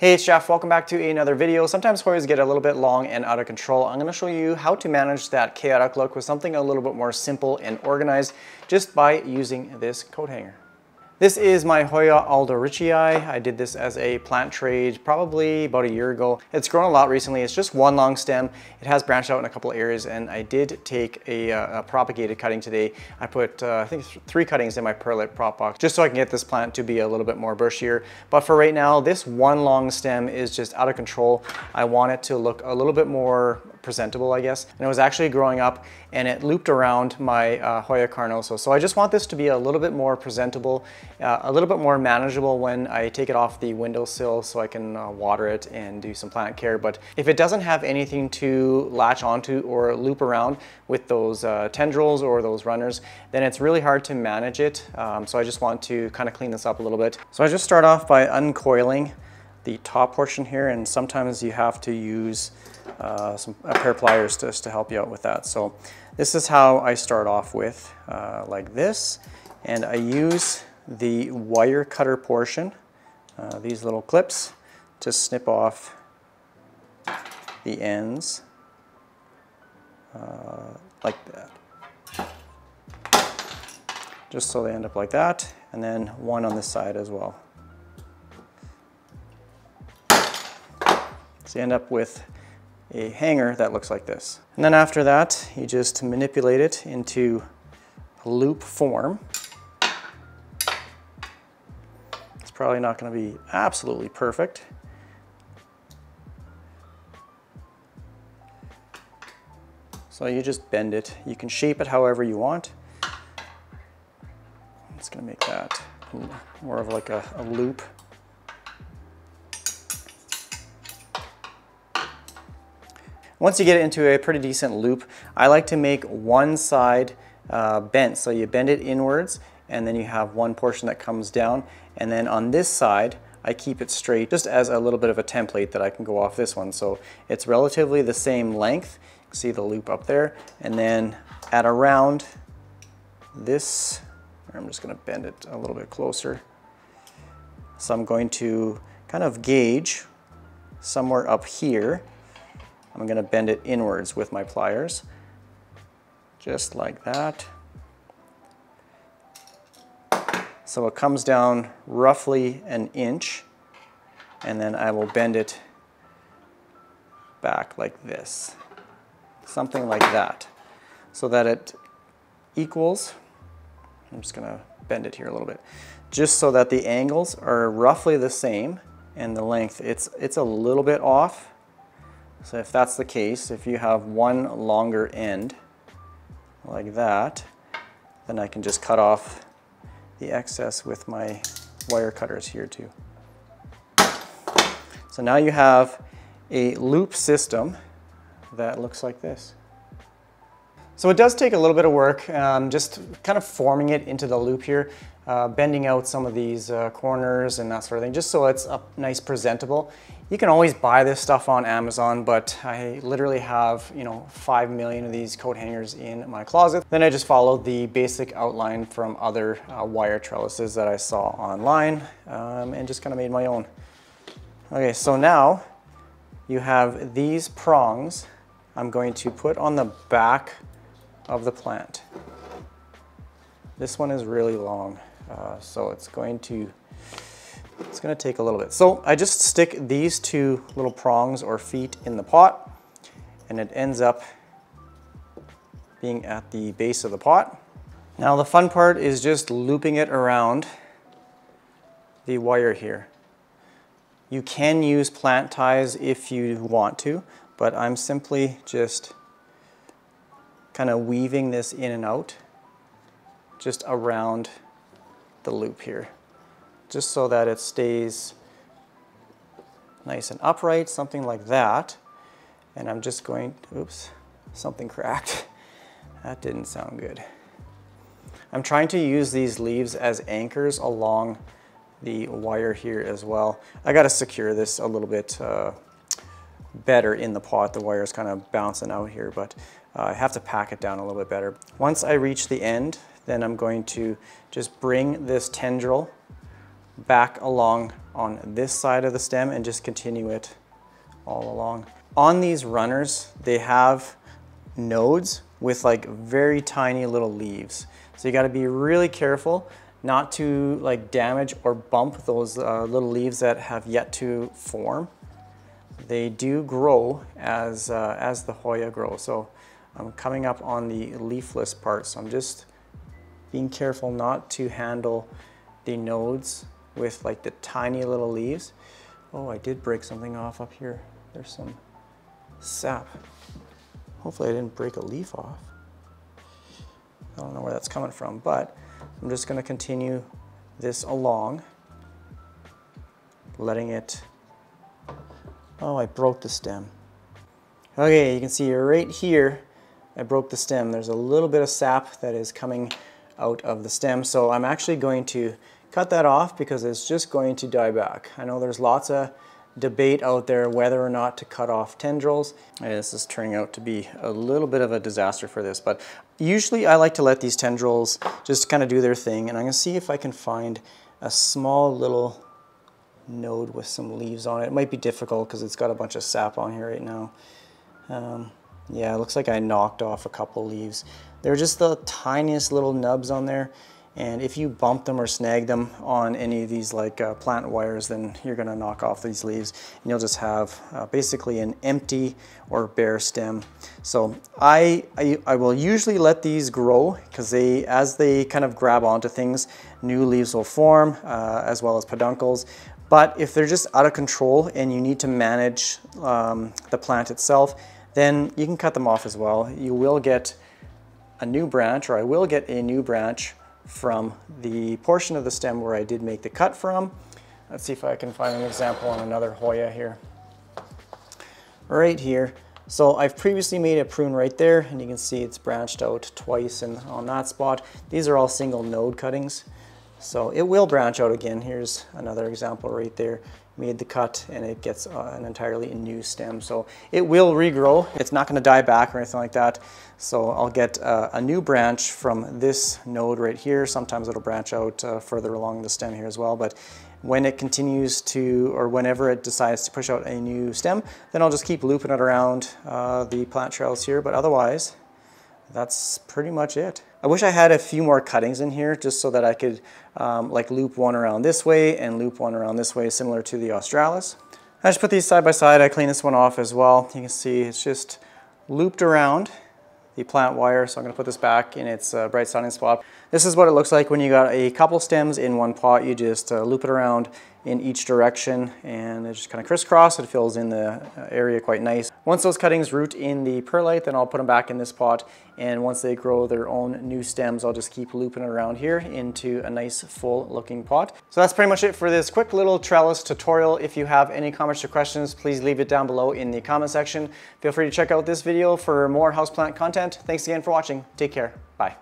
Hey, it's Jeff. Welcome back to another video. Sometimes Hoyas get a little bit long and out of control. I'm going to show you how to manage that chaotic look with something a little bit more simple and organized just by using this coat hanger. This is my Hoya Alderichii. I did this as a plant trade probably about a year ago. It's grown a lot recently. It's just one long stem. It has branched out in a couple of areas, and I did take a propagated cutting today. I put, I think, three cuttings in my perlite prop box just so I can get this plant to be a little bit more bushier. But for right now, this one long stem is just out of control. I want it to look a little bit more presentable, I guess. And it was actually growing up and it looped around my Hoya carnosa. So I just want this to be a little bit more presentable, a little bit more manageable when I take it off the windowsill so I can water it and do some plant care. But if it doesn't have anything to latch onto or loop around with those tendrils or those runners, then it's really hard to manage it. So I just want to kind of clean this up a little bit. So I just start off by uncoiling the top portion here, and sometimes you have to use a pair of pliers just to help you out with that. So this is how I start off with, like this, and I use the wire cutter portion, these little clips, to snip off the ends like that, just so they end up like that, and then one on this side as well. So you end up with a hanger that looks like this. And then after that, you just manipulate it into a loop form. It's probably not going to be absolutely perfect. So you just bend it. You can shape it however you want. It's going to make that more of like a loop. Once you get it into a pretty decent loop, I like to make one side bent. So you bend it inwards, and then you have one portion that comes down. And then on this side, I keep it straight just as a little bit of a template that I can go off this one. So it's relatively the same length. You can see the loop up there. And then at around this, I'm just going to bend it a little bit closer. So I'm going to kind of gauge somewhere up here. I'm going to bend it inwards with my pliers, just like that. So it comes down roughly an inch, and then I will bend it back like this, something like that, so that it equals. I'm just going to bend it here a little bit, just so that the angles are roughly the same, and the length, it's a little bit off. So if that's the case, if you have one longer end like that, then I can just cut off the excess with my wire cutters here too. So now you have a loop system that looks like this. So it does take a little bit of work, just kind of forming it into the loop here, bending out some of these corners and that sort of thing, just so it's up nice presentable. You can always buy this stuff on Amazon, but I literally have, you know, 5 million of these coat hangers in my closet. Then I just followed the basic outline from other wire trellises that I saw online, and just kind of made my own. Okay, so now you have these prongs I'm going to put on the back of the plant. This one is really long, so it's going to take a little bit. So I just stick these two little prongs or feet in the pot, and it ends up being at the base of the pot. Now the fun part is just looping it around the wire here. You can use plant ties if you want to, but I'm simply just kind of weaving this in and out just around the loop here, just so that it stays nice and upright, something like that. And I'm just going, oops, something cracked. That didn't sound good. I'm trying to use these leaves as anchors along the wire here as well. I got to secure this a little bit better in the pot. The wire is kind of bouncing out here, but I have to pack it down a little bit better. Once I reach the end, then I'm going to just bring this tendril back along on this side of the stem and just continue it all along. On these runners, they have nodes with like very tiny little leaves. So you gotta be really careful not to like damage or bump those little leaves that have yet to form. They do grow as the Hoya grows. So I'm coming up on the leafless part. So I'm just being careful not to handle the nodes with like the tiny little leaves. Oh, I did break something off up here. There's some sap. Hopefully I didn't break a leaf off. I don't know where that's coming from, but I'm just gonna continue this along, letting it, oh, I broke the stem. Okay, you can see right here, I broke the stem. There's a little bit of sap that is coming out of the stem, so I'm actually going to cut that off because it's just going to die back. I know there's lots of debate out there whether or not to cut off tendrils. This is turning out to be a little bit of a disaster for this, but usually I like to let these tendrils just kind of do their thing, and I'm gonna see if I can find a small little node with some leaves on it. It might be difficult because it's got a bunch of sap on here right now. Yeah, it looks like I knocked off a couple leaves. They're just the tiniest little nubs on there, and if you bump them or snag them on any of these like plant wires, then you're gonna knock off these leaves and you'll just have basically an empty or bare stem. So I will usually let these grow because they, as they kind of grab onto things, new leaves will form as well as peduncles. But if they're just out of control and you need to manage the plant itself, then you can cut them off as well. You will get a new branch, or I will get a new branch from the portion of the stem where I did make the cut from. Let's see if I can find an example on another Hoya here. Right here. So I've previously made a prune right there, and you can see it's branched out twice and on that spot. These are all single node cuttings. So it will branch out again. Here's another example right there. Made the cut and it gets an entirely new stem. So it will regrow. It's not gonna die back or anything like that. So I'll get a new branch from this node right here. Sometimes it'll branch out further along the stem here as well. But when it continues to, or whenever it decides to push out a new stem, then I'll just keep looping it around the plant trellis here. But otherwise, that's pretty much it. I wish I had a few more cuttings in here just so that I could like loop one around this way and loop one around this way, similar to the Australis. I just put these side by side. I cleaned this one off as well. You can see it's just looped around the plant wire. So I'm gonna put this back in its bright starting spot. This is what it looks like when you got a couple stems in one pot. You just loop it around in each direction and it just kind of crisscross. It fills in the area quite nice. Once those cuttings root in the perlite, then I'll put them back in this pot. And once they grow their own new stems, I'll just keep looping around here into a nice full looking pot. So that's pretty much it for this quick little trellis tutorial. If you have any comments or questions, please leave it down below in the comment section. Feel free to check out this video for more houseplant content. Thanks again for watching. Take care. Bye.